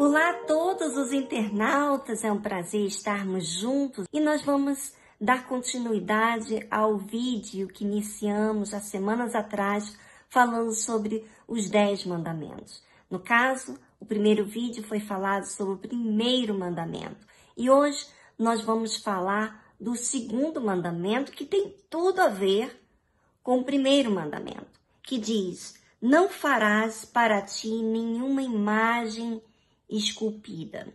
Olá a todos os internautas, é um prazer estarmos juntos e nós vamos dar continuidade ao vídeo que iniciamos há semanas atrás falando sobre os 10 mandamentos. No caso, o primeiro vídeo foi falado sobre o primeiro mandamento e hoje nós vamos falar do segundo mandamento, que tem tudo a ver com o primeiro mandamento, que diz: não farás para ti nenhuma imagem esculpida.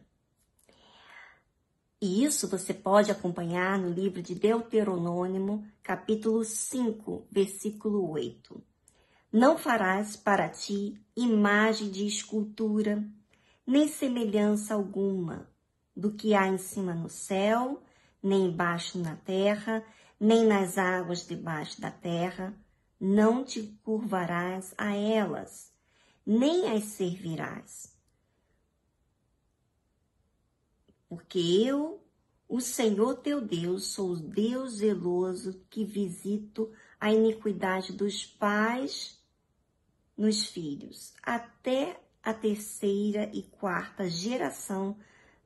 E isso você pode acompanhar no livro de Deuteronômio, capítulo 5, versículo 8. Não farás para ti imagem de escultura, nem semelhança alguma do que há em cima no céu, nem embaixo na terra, nem nas águas debaixo da terra. Não te curvarás a elas, nem as servirás. Porque eu, o Senhor teu Deus, sou o Deus zeloso, que visito a iniquidade dos pais nos filhos, até a terceira e quarta geração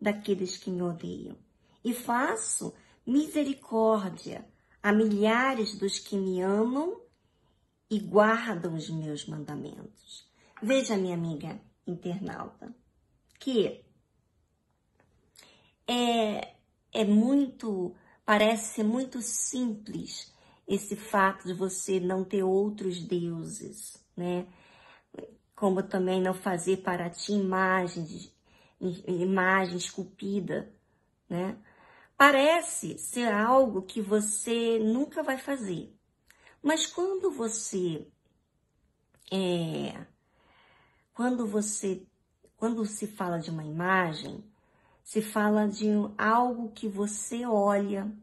daqueles que me odeiam. E faço misericórdia a milhares dos que me amam e guardam os meus mandamentos. Veja, minha amiga internauta, que parece ser muito simples esse fato de você não ter outros deuses, né? Como também não fazer para ti imagem esculpida, né? Parece ser algo que você nunca vai fazer. Mas quando quando se fala de uma imagem, se fala de algo que você olha.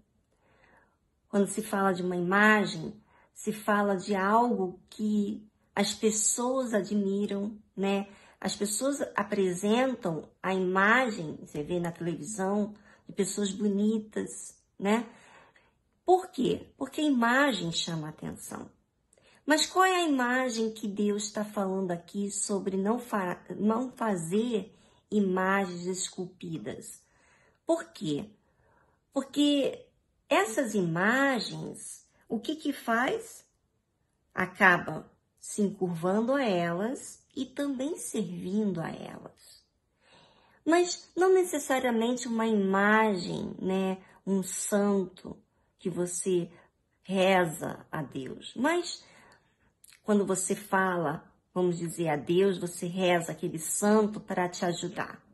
Quando se fala de uma imagem, se fala de algo que as pessoas admiram, né? As pessoas apresentam a imagem, você vê na televisão, de pessoas bonitas, né? Por quê? Porque a imagem chama a atenção. Mas qual é a imagem que Deus está falando aqui sobre não fazer imagens esculpidas? Por quê? Porque essas imagens, o que faz? Acaba se encurvando a elas e também servindo a elas. Mas não necessariamente uma imagem, né? Um santo que você reza a Deus, mas quando você fala, vamos dizer, a Deus, você reza aquele santo para te ajudar.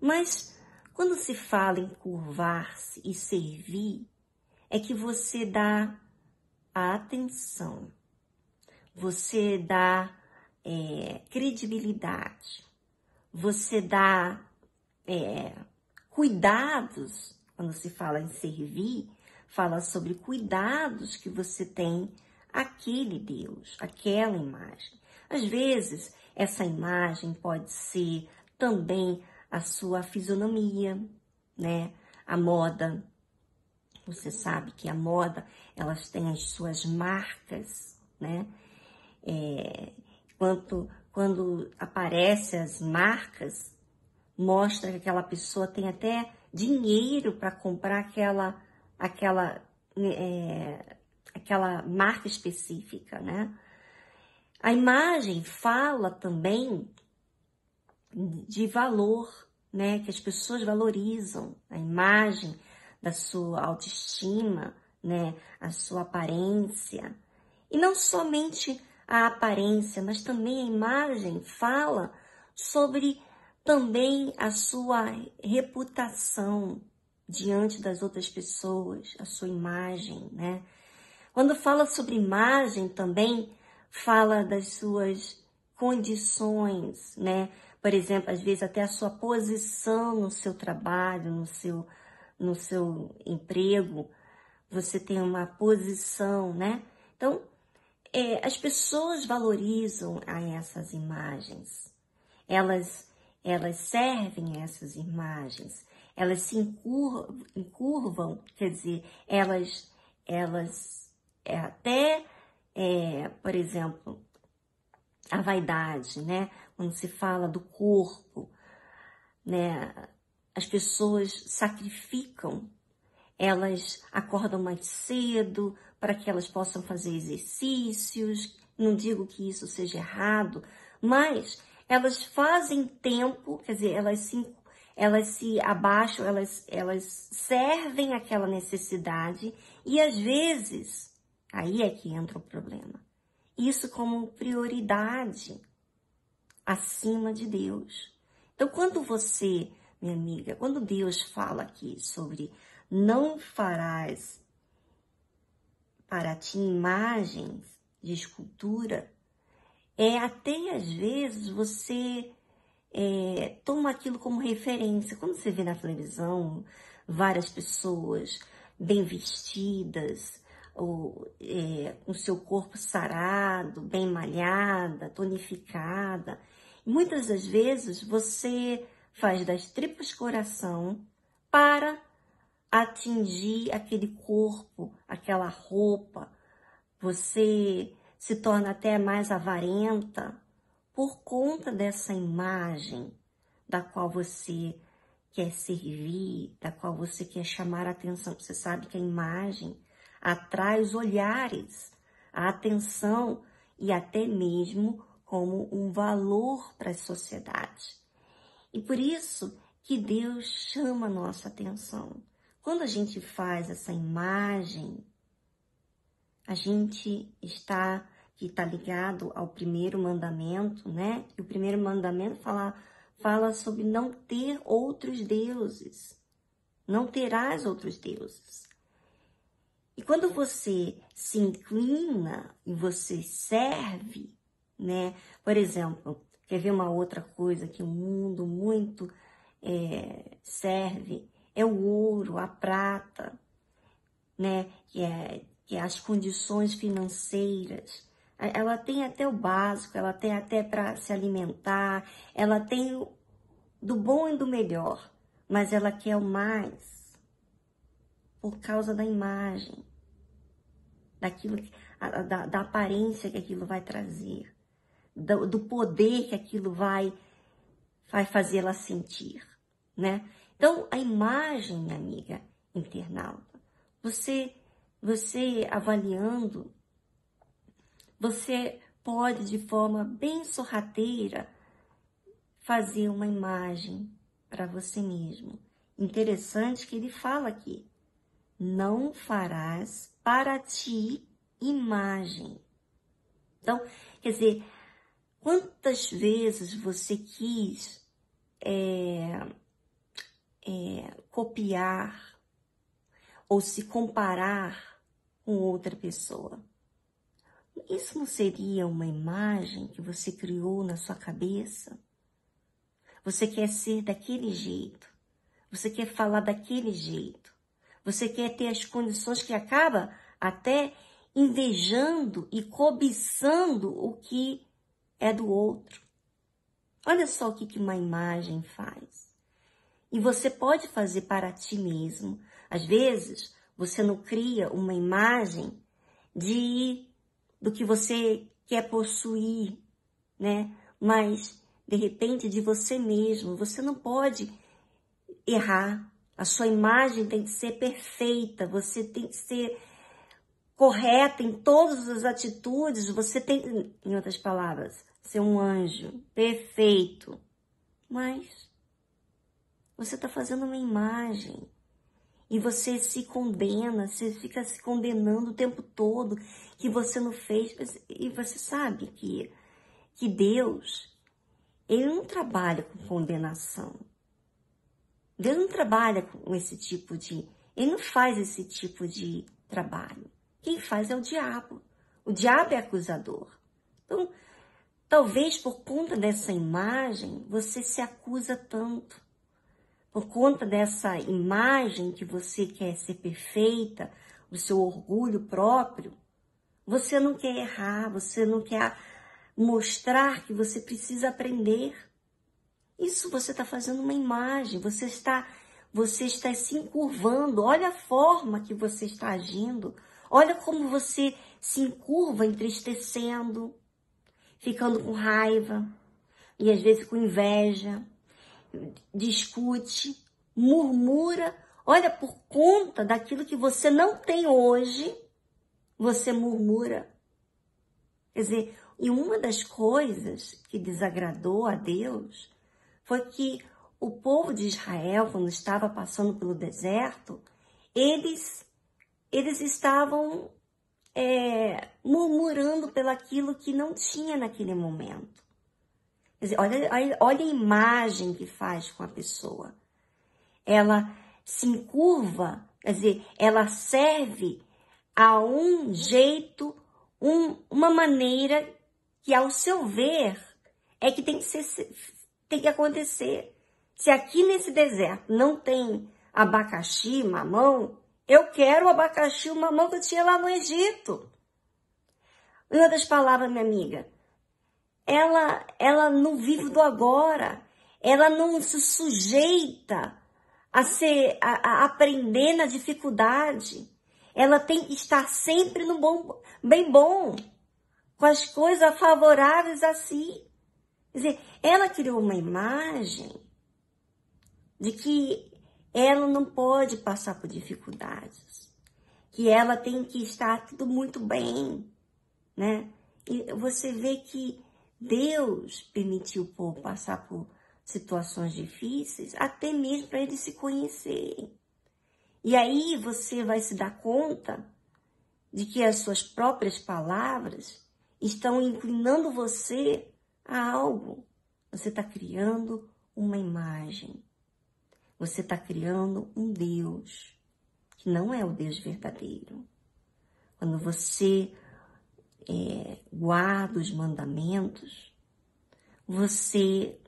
Mas quando se fala em curvar-se e servir, é que você dá a atenção, você dá credibilidade, você dá cuidados. Quando se fala em servir, fala sobre cuidados que você tem àquele Deus, àquela imagem. Às vezes, essa imagem pode ser também a sua fisionomia, né? A moda. Você sabe que a moda, elas têm as suas marcas, né? Quando aparecem as marcas, mostra que aquela pessoa tem até dinheiro para comprar aquela marca específica, né? A imagem fala também de valor, né? Que as pessoas valorizam a imagem da sua autoestima, né? A sua aparência. E não somente a aparência, mas também a imagem fala sobre também a sua reputação diante das outras pessoas, a sua imagem, né? Quando fala sobre imagem também, fala das suas condições, né? Por exemplo, às vezes até a sua posição no seu trabalho, no seu emprego, você tem uma posição, né? Então, as pessoas valorizam a essas imagens, elas servem a essas imagens. Elas se encurvam, quer dizer, por exemplo, a vaidade, né? Quando se fala do corpo, né? As pessoas sacrificam, elas acordam mais cedo para que elas possam fazer exercícios, não digo que isso seja errado, mas elas fazem tempo, quer dizer, elas se abaixam, elas servem aquela necessidade e às vezes, aí é que entra o problema, isso como prioridade acima de Deus. Então, quando você, minha amiga, quando Deus fala aqui sobre não farás para ti imagens de escultura, até às vezes você toma aquilo como referência. Quando você vê na televisão várias pessoas bem vestidas, ou, com seu corpo sarado, bem malhada, tonificada, muitas das vezes você faz das tripas coração para atingir aquele corpo, aquela roupa. Você se torna até mais avarenta por conta dessa imagem da qual você quer servir, da qual você quer chamar a atenção. Você sabe que a imagem atrai os olhares, a atenção e até mesmo como um valor para a sociedade. E por isso que Deus chama a nossa atenção. Quando a gente faz essa imagem, a gente está ligado ao primeiro mandamento, né? E o primeiro mandamento fala sobre não ter outros deuses. Não terás outros deuses. E quando você se inclina e você serve, né? Por exemplo, quer ver uma outra coisa que o mundo muito serve? É o ouro, a prata, né? Que as condições financeiras, ela tem até o básico, ela tem até para se alimentar, ela tem do bom e do melhor, mas ela quer o mais por causa da imagem, daquilo, da aparência que aquilo vai trazer, do poder que aquilo vai fazer ela sentir, né? Então, a imagem, minha amiga internauta, você avaliando, você pode de forma bem sorrateira fazer uma imagem para você mesmo. Interessante que ele fala aqui, não farás para ti imagem. Então, quer dizer, quantas vezes você quis copiar ou se comparar com outra pessoa? Isso não seria uma imagem que você criou na sua cabeça? Você quer ser daquele jeito, você quer falar daquele jeito, você quer ter as condições que acaba até invejando e cobiçando o que é do outro. Olha só o que uma imagem faz. E você pode fazer para ti mesmo. Às vezes, você não cria uma imagem do que você quer possuir, né? Mas, de repente, de você mesmo. Você não pode errar. A sua imagem tem que ser perfeita. Você tem que ser correta em todas as atitudes. Você tem, em outras palavras, ser um anjo perfeito. Mas você está fazendo uma imagem. E você se condena, você fica se condenando o tempo todo que você não fez. E você sabe que Deus, ele não trabalha com condenação. Deus não trabalha com esse tipo de... Ele não faz esse tipo de trabalho. Quem faz é o diabo. O diabo é acusador. Então, talvez por conta dessa imagem, você se acusa tanto. Por conta dessa imagem que você quer ser perfeita, o seu orgulho próprio, você não quer errar, você não quer mostrar que você precisa aprender. Isso você está fazendo uma imagem, você está se encurvando, olha a forma que você está agindo, olha como você se encurva entristecendo, ficando com raiva e às vezes com inveja. discute, murmura. Olha, por conta daquilo que você não tem hoje, você murmura. Quer dizer, e uma das coisas que desagradou a Deus foi que o povo de Israel, quando estava passando pelo deserto, eles estavam murmurando pelaquilo que não tinha naquele momento. Quer dizer, olha a imagem que faz com a pessoa. Ela se encurva, quer dizer, ela serve a um jeito, uma maneira que, ao seu ver, é que tem que acontecer. Se aqui nesse deserto não tem abacaxi, mamão, eu quero o abacaxi, o mamão que eu tinha lá no Egito. Em outras palavras, minha amiga, ela não vive do agora, ela não se sujeita a aprender na dificuldade. Ela tem que estar sempre no bom, bem bom, com as coisas favoráveis a si. Quer dizer, ela criou uma imagem de que ela não pode passar por dificuldades, que ela tem que estar tudo muito bem, né? E você vê que Deus permitiu o povo passar por situações difíceis, até mesmo para eles se conhecerem. E aí você vai se dar conta de que as suas próprias palavras estão inclinando você a algo. Você está criando uma imagem. Você está criando um Deus que não é o Deus verdadeiro. Quando você guarda os mandamentos, você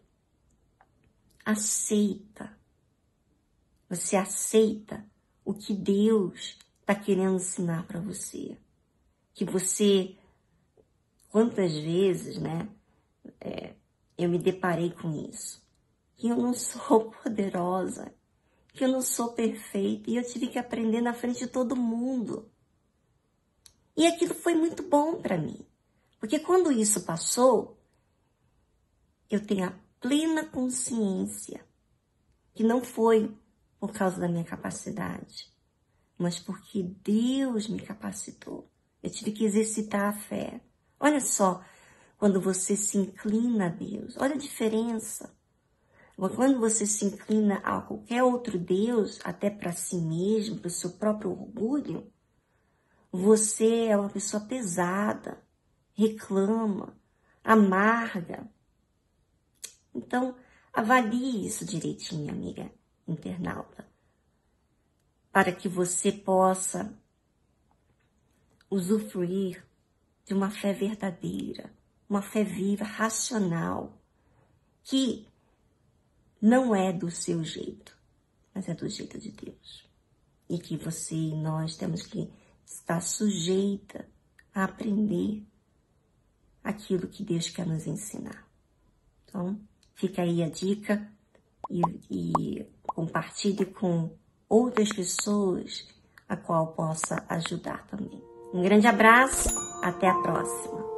aceita o que Deus está querendo ensinar para você. Que você, quantas vezes, né, eu me deparei com isso. Que eu não sou poderosa, que eu não sou perfeita, e eu tive que aprender na frente de todo mundo. E aquilo foi muito bom para mim, porque quando isso passou, eu tenho a plena consciência que não foi por causa da minha capacidade, mas porque Deus me capacitou. Eu tive que exercitar a fé. Olha só, quando você se inclina a Deus, olha a diferença. Quando você se inclina a qualquer outro Deus, até para si mesmo, para o seu próprio orgulho, você é uma pessoa pesada, reclama, amarga. Então, avalie isso direitinho, amiga internauta, para que você possa usufruir de uma fé verdadeira, uma fé viva, racional, que não é do seu jeito, mas é do jeito de Deus. E que você e nós temos que estar sujeita a aprender aquilo que Deus quer nos ensinar. Então, fica aí a dica e compartilhe com outras pessoas a qual possa ajudar também. Um grande abraço, até a próxima!